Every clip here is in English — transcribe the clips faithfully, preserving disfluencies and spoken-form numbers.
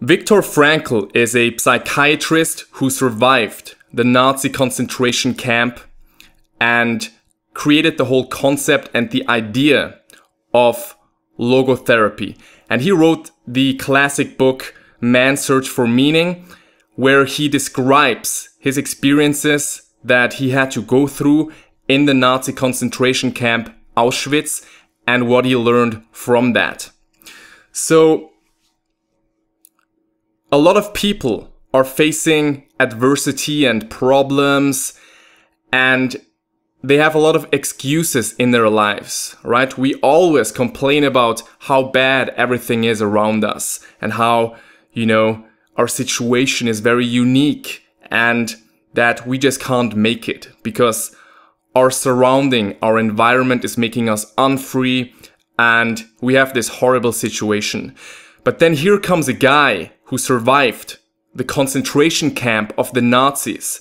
Viktor Frankl is a psychiatrist who survived the Nazi concentration camp and created the whole concept and the idea of logotherapy. And he wrote the classic book Man's Search for Meaning, where he describes his experiences that he had to go through in the Nazi concentration camp Auschwitz and what he learned from that. So a lot of people are facing adversity and problems, and they have a lot of excuses in their lives, right? We always complain about how bad everything is around us and how, you know, our situation is very unique and that we just can't make it because our surrounding, our environment is making us unfree and we have this horrible situation. But then here comes a guy who survived the concentration camp of the Nazis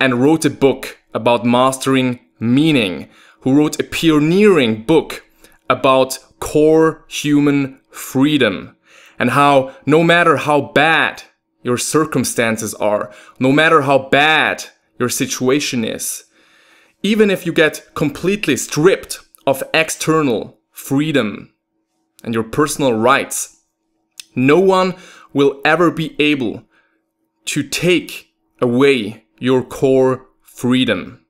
and wrote a book about mastering meaning, who wrote a pioneering book about core human freedom and how no matter how bad your circumstances are, no matter how bad your situation is, even if you get completely stripped of external freedom and your personal rights, no one will ever be able to take away your core freedom.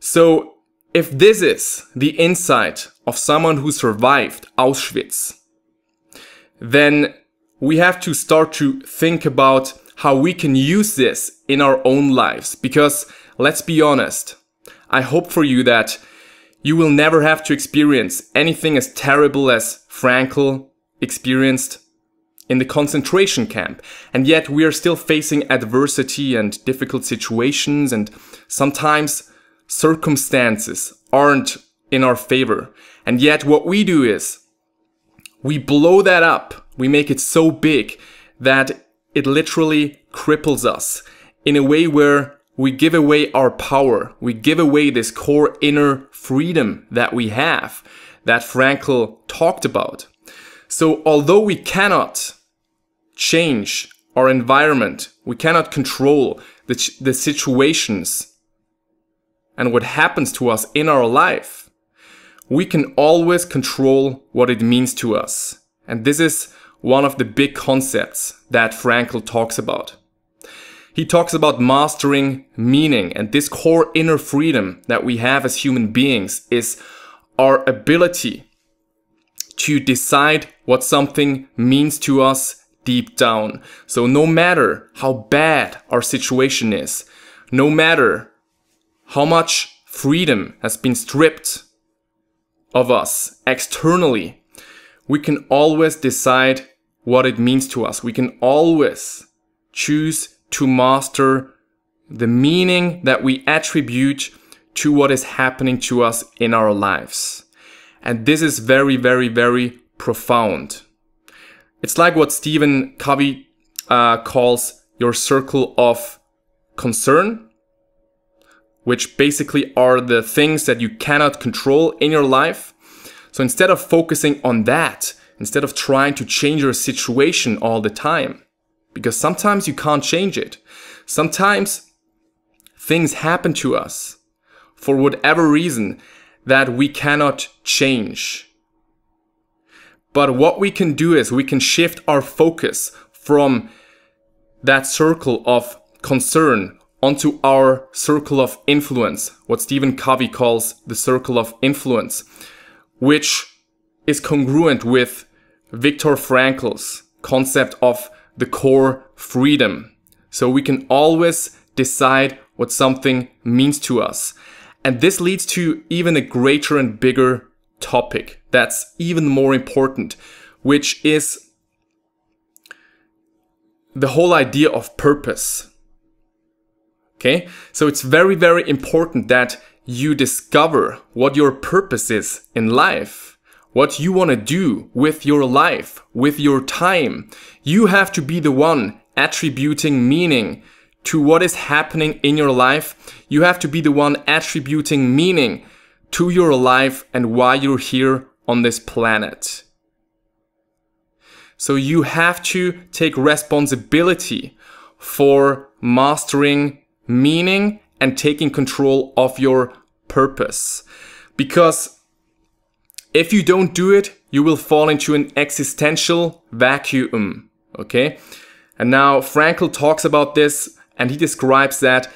So if this is the insight of someone who survived Auschwitz, then we have to start to think about how we can use this in our own lives. Because let's be honest, I hope for you that you will never have to experience anything as terrible as Frankl experienced in the concentration camp. And yet we are still facing adversity and difficult situations, and sometimes circumstances aren't in our favor. And yet what we do is we blow that up. We make it so big that it literally cripples us in a way where we give away our power. We give away this core inner freedom that we have, that Frankl talked about. So although we cannot change our environment, we cannot control the, the situations and what happens to us in our life, we can always control what it means to us. And this is one of the big concepts that Frankl talks about. He talks about mastering meaning, and this core inner freedom that we have as human beings is our ability to decide what something means to us deep down. So no matter how bad our situation is, no matter how much freedom has been stripped of us externally, we can always decide what it means to us. We can always choose to master the meaning that we attribute to what is happening to us in our lives. And this is very, very, very profound. It's like what Stephen Covey uh, calls your circle of concern, which basically are the things that you cannot control in your life. So instead of focusing on that, instead of trying to change your situation all the time, because sometimes you can't change it. Sometimes things happen to us for whatever reason that we cannot change. But what we can do is we can shift our focus from that circle of concern onto our circle of influence, what Stephen Covey calls the circle of influence, which is congruent with Viktor Frankl's concept of the core freedom. So we can always decide what something means to us. And this leads to even a greater and bigger topic that's even more important, which is the whole idea of purpose. Okay? So it's very, very important that you discover what your purpose is in life, what you want to do with your life, with your time. You have to be the one attributing meaning to what is happening in your life. You have to be the one attributing meaning to your life and why you're here on this planet. So you have to take responsibility for mastering meaning and taking control of your purpose. Because if you don't do it, you will fall into an existential vacuum. Okay? And now Frankl talks about this, and he describes that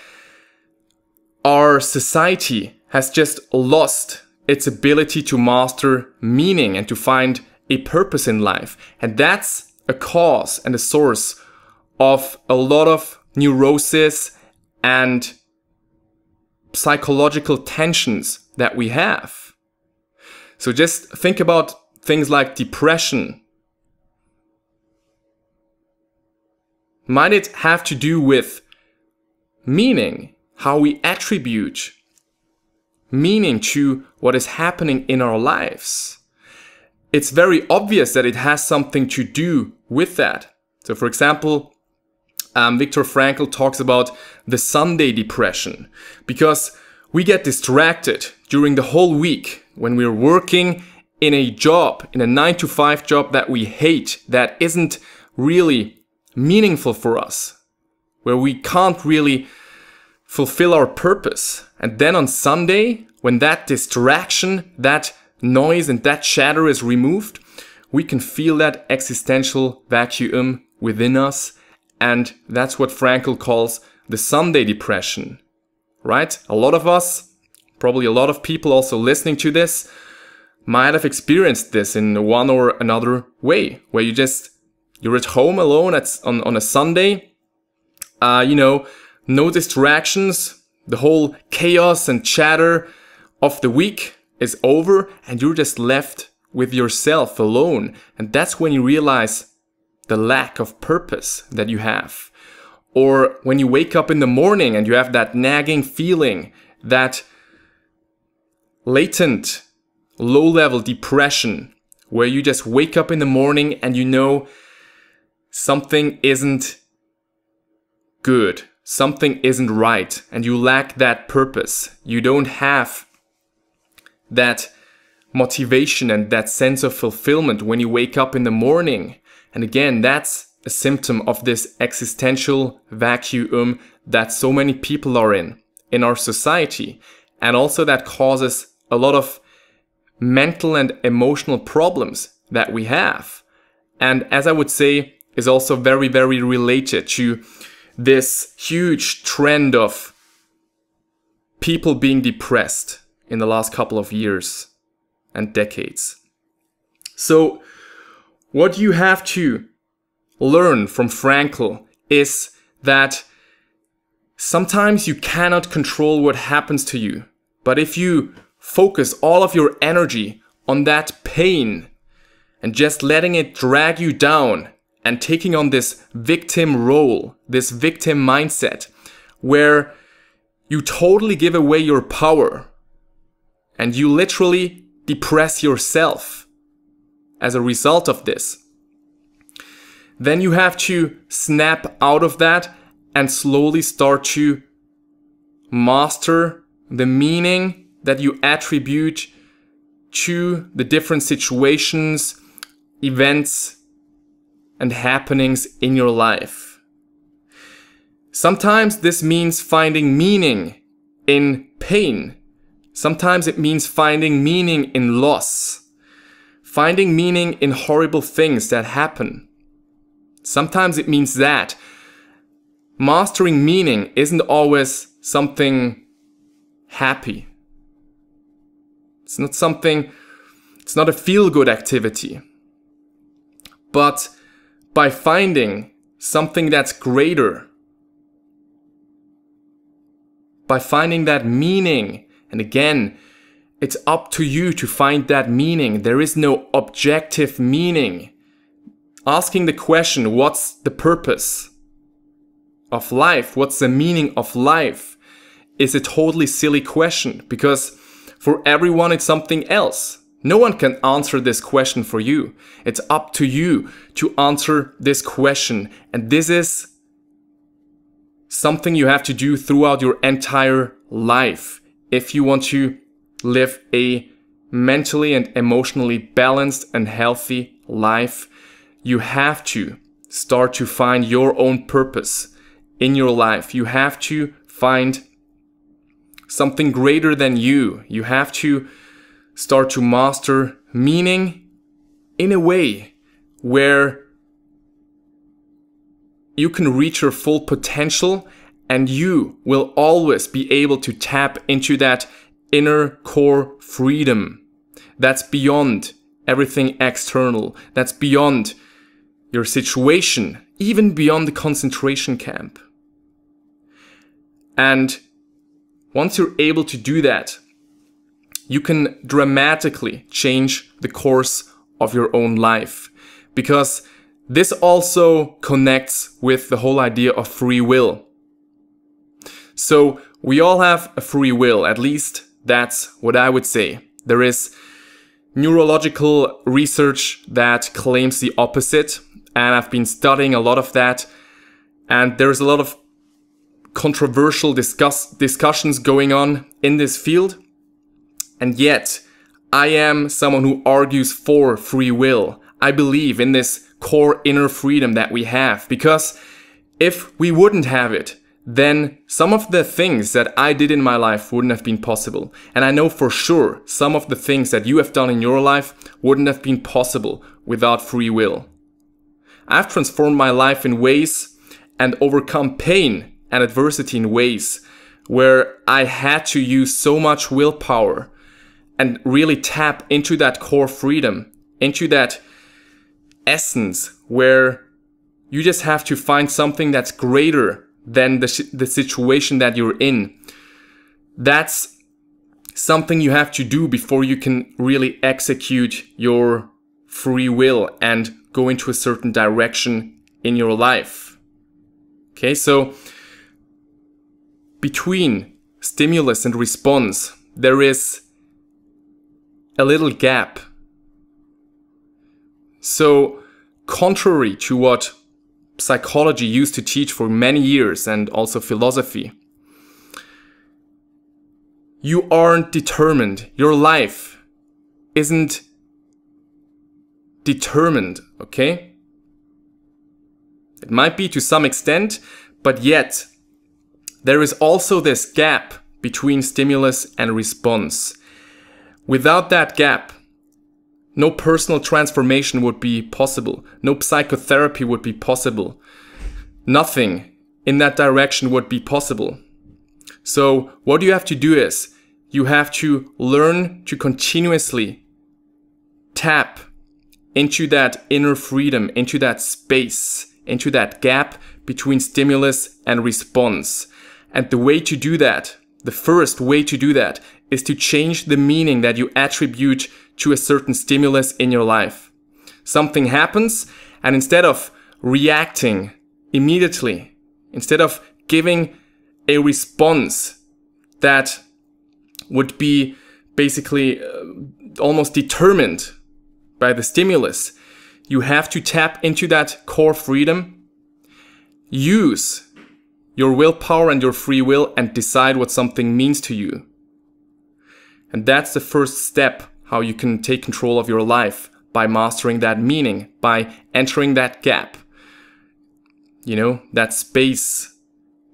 our society has just lost its ability to master meaning and to find a purpose in life. And that's a cause and a source of a lot of neurosis and psychological tensions that we have. So just think about things like depression. Might it have to do with meaning? How we attribute meaning to what is happening in our lives? It's very obvious that it has something to do with that. So for example, um, Viktor Frankl talks about the Sunday depression, because we get distracted during the whole week when we're working in a job, in a nine to five job that we hate, that isn't really meaningful for us, where we can't really fulfill our purpose. And then on Sunday, when that distraction, that noise and that chatter is removed, we can feel that existential vacuum within us. And that's what Frankl calls the Sunday depression, right? A lot of us, probably a lot of people also listening to this, might have experienced this in one or another way, where you just, you're at home alone at, on, on a Sunday, uh, you know, no distractions, the whole chaos and chatter of the week is over, and you're just left with yourself alone. And that's when you realize the lack of purpose that you have. Or when you wake up in the morning and you have that nagging feeling, that latent, low-level depression, where you just wake up in the morning and you know something isn't good, something isn't right, and you lack that purpose. You don't have that motivation and that sense of fulfillment when you wake up in the morning. And again, that's a symptom of this existential vacuum that so many people are in, in our society. And also that causes a lot of mental and emotional problems that we have. And as I would say, is also very, very related to this huge trend of people being depressed in the last couple of years and decades. So what you have to learn from Frankl is that sometimes you cannot control what happens to you, but if you focus all of your energy on that pain and just letting it drag you down and taking on this victim role, this victim mindset, where you totally give away your power, and you literally depress yourself as a result of this, then you have to snap out of that and slowly start to master the meaning that you attribute to the different situations, events, and happenings in your life. Sometimes this means finding meaning in pain. Sometimes it means finding meaning in loss, finding meaning in horrible things that happen. Sometimes it means that mastering meaning isn't always something happy. It's not something, it's not a feel-good activity. But by finding something that's greater, by finding that meaning, and again, it's up to you to find that meaning. There is no objective meaning. Asking the question, what's the purpose of life? What's the meaning of life? Is a totally silly question, because for everyone it's something else. No one can answer this question for you. It's up to you to answer this question. And this is something you have to do throughout your entire life, if you want to live a mentally and emotionally balanced and healthy life You have to start to find your own purpose in your life. You have to find something greater than you. You have to start to master meaning in a way where you can reach your full potential, and you will always be able to tap into that inner core freedom that's beyond everything external, that's beyond your situation, even beyond the concentration camp. And once you're able to do that, you can dramatically change the course of your own life, because this also connects with the whole idea of free will. So we all have a free will, at least that's what I would say. There is neurological research that claims the opposite, and I've been studying a lot of that, and there's a lot of controversial discuss discussions going on in this field. And yet, I am someone who argues for free will. I believe in this core inner freedom that we have, because if we wouldn't have it, then some of the things that I did in my life wouldn't have been possible. And I know for sure some of the things that you have done in your life wouldn't have been possible without free will. I've transformed my life in ways and overcome pain and adversity in ways where I had to use so much willpower and really tap into that core freedom, into that essence where you just have to find something that's greater than the, the situation that you're in. That's something you have to do before you can really execute your free will and go into a certain direction in your life. Okay, so between stimulus and response, there is a little gap. So, contrary to what psychology used to teach for many years, and also philosophy, you aren't determined. Your life isn't determined, okay? It might be to some extent, but yet there is also this gap between stimulus and response. Without that gap, no personal transformation would be possible. No psychotherapy would be possible. Nothing in that direction would be possible. So what you have to do is you have to learn to continuously tap into that inner freedom, into that space, into that gap between stimulus and response. And the way to do that, the first way to do that, is to change the meaning that you attribute to a certain stimulus in your life. Something happens, and instead of reacting immediately, instead of giving a response that would be basically uh, almost determined by the stimulus, you have to tap into that core freedom, use your willpower and your free will, and decide what something means to you. And that's the first step, how you can take control of your life, by mastering that meaning, by entering that gap, you know, that space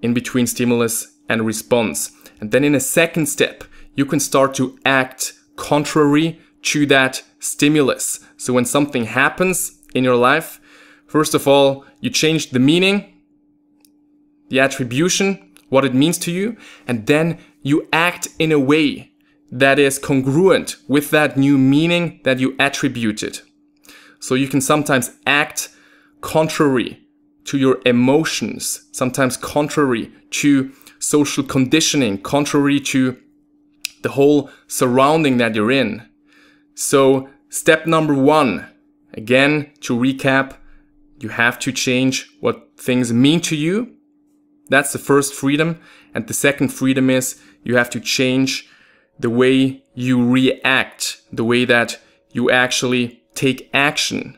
in between stimulus and response. And then in a second step, you can start to act contrary to that stimulus. So when something happens in your life, first of all, you change the meaning, the attribution, what it means to you, and then you act in a way that is congruent with that new meaning that you attributed. So you can sometimes act contrary to your emotions, sometimes contrary to social conditioning, contrary to the whole surrounding that you're in. So step number one, again, to recap, you have to change what things mean to you. That's the first freedom. And the second freedom is you have to change the way you react, the way that you actually take action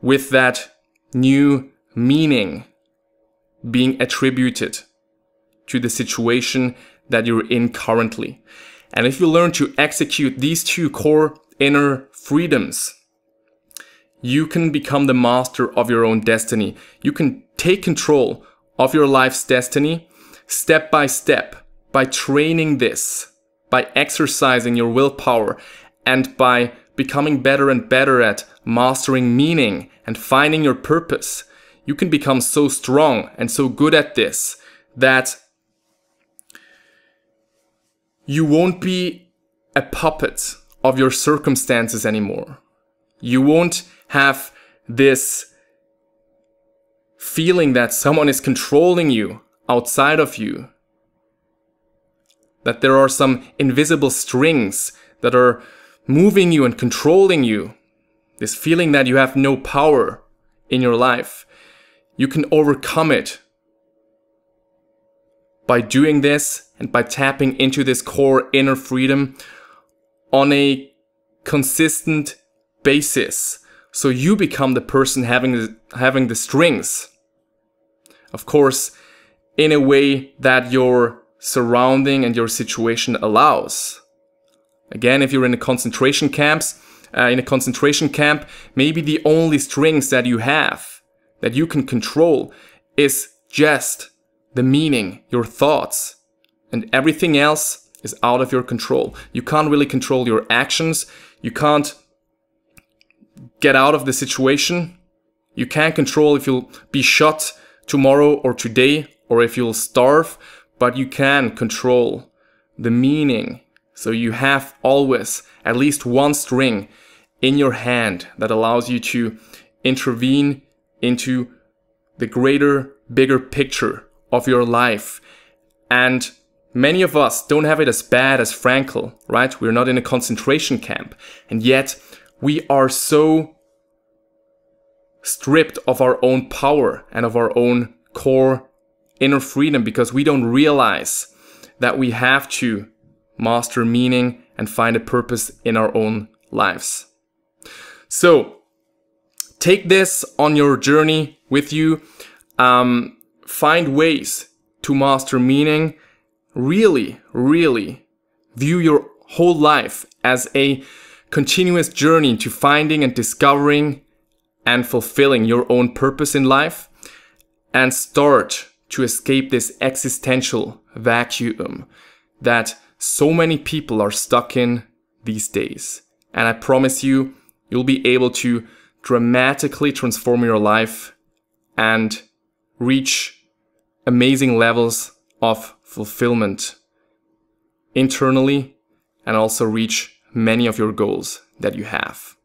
with that new meaning being attributed to the situation that you're in currently. And if you learn to execute these two core inner freedoms, you can become the master of your own destiny. You can take control of your life's destiny step by step by training this, by exercising your willpower, and by becoming better and better at mastering meaning and finding your purpose. You can become so strong and so good at this that you won't be a puppet of your circumstances anymore. You won't have this feeling that someone is controlling you outside of you, that there are some invisible strings that are moving you and controlling you, this feeling that you have no power in your life. You can overcome it by doing this and by tapping into this core inner freedom on a consistent basis. So you become the person having the, having the strings. Of course, in a way that your surrounding and your situation allows. Again, if you're in a concentration camps, uh, in a concentration camp, maybe the only strings that you have, that you can control, is just the meaning, your thoughts, and everything else is out of your control. You can't really control your actions. You can't get out of the situation. You can't control if you'll be shot tomorrow or today, or if you'll starve, but you can control the meaning. So you have always at least one string in your hand that allows you to intervene into the greater, bigger picture of your life. And many of us don't have it as bad as Frankl, right? We're not in a concentration camp. And yet we are so stripped of our own power and of our own core inner freedom because we don't realize that we have to master meaning and find a purpose in our own lives. So take this on your journey with you. Um, find ways to master meaning. Really, really view your whole life as a continuous journey to finding and discovering and fulfilling your own purpose in life, and start to escape this existential vacuum that so many people are stuck in these days. And I promise you, you'll be able to dramatically transform your life and reach amazing levels of fulfillment internally, and also reach many of your goals that you have.